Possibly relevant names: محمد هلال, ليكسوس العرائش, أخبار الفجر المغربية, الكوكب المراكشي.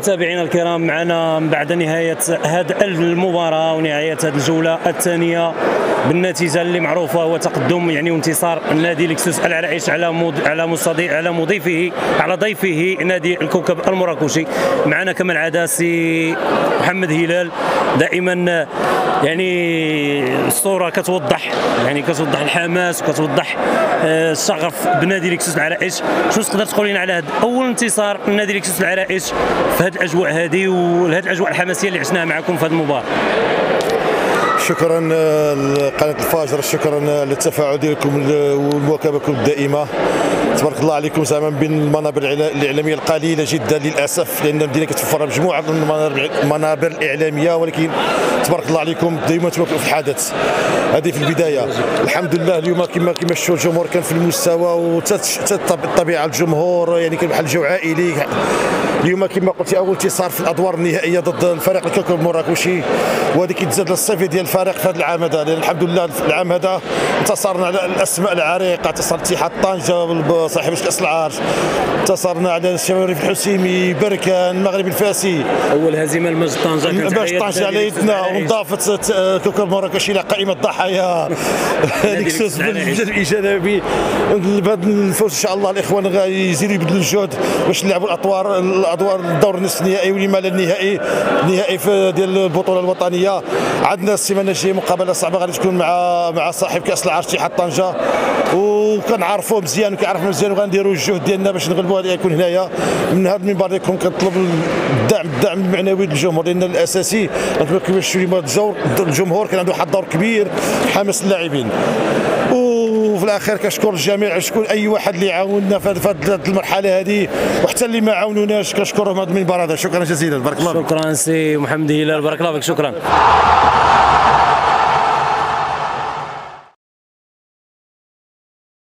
متابعينا الكرام، معنا من بعد نهاية هذه المباراة ونهاية هذه الجولة الثانية بالنتيجة اللي معروفة، هو تقدم يعني وانتصار نادي ليكسوس العرائش على ضيفه نادي الكوكب المراكشي. معنا كما العادة سي محمد هلال، دائما يعني الصورة كتوضح الحماس وكتوضح الشغف بنادي ليكسوس العرائش. شنو تقدر تقول لنا على هذا أول انتصار نادي ليكسوس العرائش في هذه الأجواء هذه وهذه الأجواء الحماسية اللي عشناها معكم في هذه المباراة؟ شكرا لقناة الفجر، شكرا للتفاعل ديالكم ومواكبتكم الدائمة، تبارك الله عليكم. زعما بين المنابر الإعلامية القليلة جدا للأسف، لأن المدينة كتوفر مجموعة من المنابر الإعلامية، ولكن تبارك الله عليكم دائما تواكبوا في الحدث. هذه في البداية الحمد لله. اليوم كما شفتوا الجمهور كان في المستوى، وطبيعة الجمهور يعني كان بحال جو عائلي. اليوم كما قلت اول انتصار في الادوار النهائيه ضد الفريق الكوكب المراكشي، وهذا كيتزاد للصفي ديال الفريق في هذا العام هذا، لان الحمد لله العام هذا انتصرنا على الاسماء العريقه، انتصر اتحاد طنجه صاحب الاسعار، انتصرنا على الشباب الريف الحسيمي، بركان، المغرب الفاسي. اول هزيمه لمجد طنجه كانت طنجه على يدنا، وانضافت الكوكب المراكشي الى قائمه الضحايا ليكسوس بالجزء الايجابي. بهذا الفوز ان شاء الله الاخوان غيزيدوا يبذلوا الجهد باش نلعبوا الدور النصف النهائي ولما لا النهائي، النهائي ديال البطوله الوطنيه. عندنا السيمانه الجايه مقابله صعبه غادي تكون مع صاحب كاس العرش اتحاد طنجه، وكنعرفوه مزيان وكيعرفنا مزيان، وغنديروا الجهد ديالنا باش نغلبوا. هذا يكون هنايا من هذا المنبر ديالكم كنطلب الدعم المعنوي للجمهور، لان الاساسي كما شفتوا اليوم الجمهور كان عنده واحد الدور كبير حماس اللاعبين. وفي الاخير كنشكر الجميع، شكون اي واحد اللي عاوننا في هذه المرحله هذه، وحتى اللي ما عاونوناش كنشكرهم هذا المنبر هذا. شكرا جزيلا، بارك الله فيك. شكرا سي محمد هلال، بارك الله فيك، شكرا.